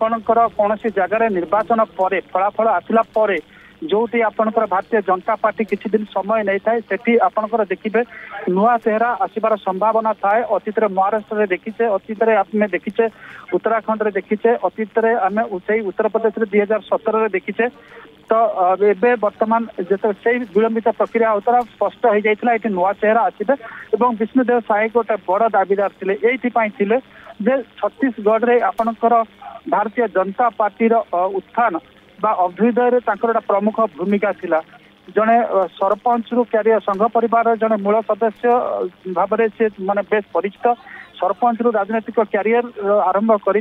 आपणकर कौन सी जगार निर्वाचन पर फलाफल आसला पर जोटी आपणकर भारतीय जनता पार्टी किसी दिन समय नहीं था से आपणकर देखिए नुआ चेहरा आसबार संभावना थाए। अतीत महाराष्ट्र में देखीचे, अतीत में देखीचे, उत्तराखंड में देखीचे, अतीत में आम से उत्तर प्रदेश में 2017 देखीचे। तो एवं बर्तमान जो से विलंबित प्रक्रिया द्वारा स्पष्ट हो जाता ये नुआ चेहरा आसबे और विष्णुदेव साई गोटे बड़ दाबीदार थे। ये छत्तीसगढ़ में आपणकर भारतीय जनता पार्टीर उत्थान अभ्युदय गोटे प्रमुख भूमिका थी। जड़े सरपंच रु क्यारि संघ परिवार जड़े मूल सदस्य भाव मानने बेस परिचित। सरपंच रु राजनैतिक क्यारियर आरंभ कर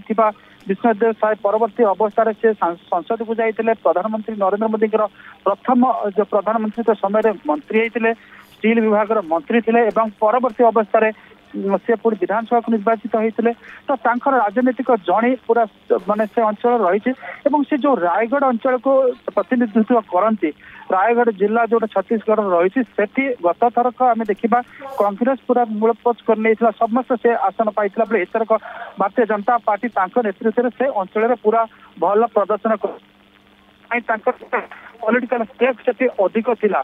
विष्णुदेव साई परवर्ती अवस्था से संसद को जाते। प्रधानमंत्री नरेंद्र मोदी प्रथम जो प्रधानमंत्री तो समय मंत्री होते, स्टील विभाग मंत्री थे और परवर्ती अवस्था से पूरी विधानसभा को निर्वाचित होते। तो राजनीतिक जणी पूरा मानने से अंचल रही से जो रायगढ़ अंचल को प्रतिनिधित्व करती रायगढ़ जिला जो छत्तीसगढ़ रही से गत थरक आम देखा कांग्रेस पूरा मूलपोच कर समस्त से आसन पाइला बेल एथरक भारतीय जनता पार्टी नेतृत्व से अंचल में पूरा भल प्रदर्शन पॉलिटिकल स्टेक से अधिक था।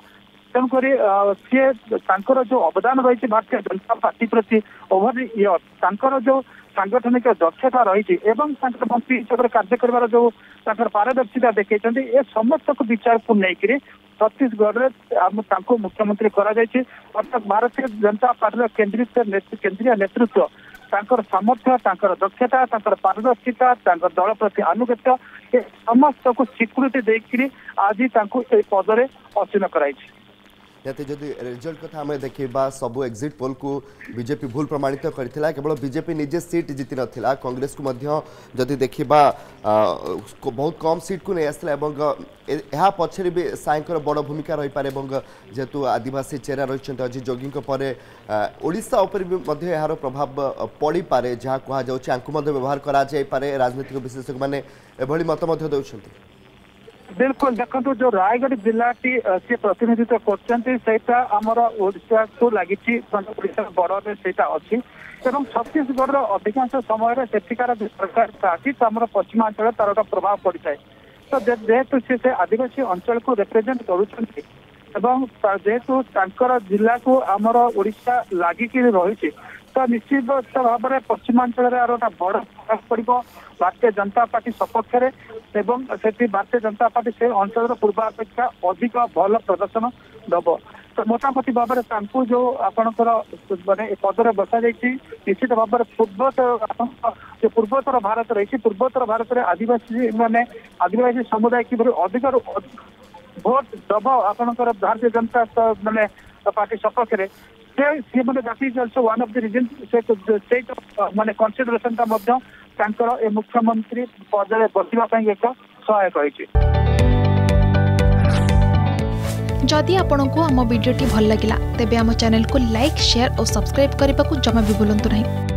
तेणुकर सीर जो अवदान रही भारतीय जनता पार्टी प्रति ओवर इयर जो सांगठनिक दक्षता रही मंत्री हिसाब से कार्य कर जो पारदर्शिता देखते ये समस्त को विचार को लेकर छत्तीसगढ़ में मुख्यमंत्री अर्थात भारतीय जनता पार्टी केंद्रीय नेतृत्व सामर्थ्य, दक्षता, पारदर्शिता, दल प्रति आनुगत्य ये समस्त को स्वीकृति देकर आज पदर आसीन कर रिजल्ट कथा हमें देखा सबू एग्जिट पोल को बीजेपी भूल प्रमाणित करथिला। केवल बीजेपी निजे सीट जीति नथिला, कांग्रेस को मध्य जदि देखा बहुत कम सीट को नहीं आसला एवं यह पछरे भी साईंकर बड़ भूमिका रही पारे। जेहेतु आदिवासी चेहरा रही अजित जोगी ओडिशा उपर भी यार प्रभाव पड़ पारे जहाँ कहुँ व्यवहार कराए। राजनीतिक विशेषज्ञ मैंने एभली मत दौरान बिल्कुल देखो जो रायगढ़ जिला से प्रतिनिधित्व करता आमर ओडिशा को लगी बड़े से अच्छी छत्तीसगढ़ अधिकांश समय सेठिकार जो सरकार अच्छी तो आम पश्चिमांचल तार गोटे प्रभाव पड़ता है। तो जेहेतु से आदिवासी अंचल को रिप्रेजेंट कर जेहेतु जिला को आमर ओडिशा लागिक रही तो निश्चित भाव में पश्चिमांचल गोटे बड़ प्रभाव पड़ो भारतीय जनता पार्टी सपक्ष से भारतीय जनता पार्टी से अंचल पूर्वापेक्षा अधिक भल प्रदर्शन दब। तो मोटामोटी भाव में जो आपणकर मैंने पदर बसा जाती निश्चित भाव में जो पूर्वोत्तर भारत रही पूर्वोत्तर भारत में आदिवासी मैंने आदिवासी समुदाय किपर अधिक भोट दब आपणकर भारतीय जनता मैंने पार्टी सपक्ष में से मैंने that is also one of the reason से मैंने कंसीडरेशन का मुख्यमंत्री पद में बसवाई एक सहायक रही। जदि आपंक आम भिडी भल लगा तेब आम चैनल को लाइक, शेयर और सब्सक्राइब करने को जमा भी भूलु ना।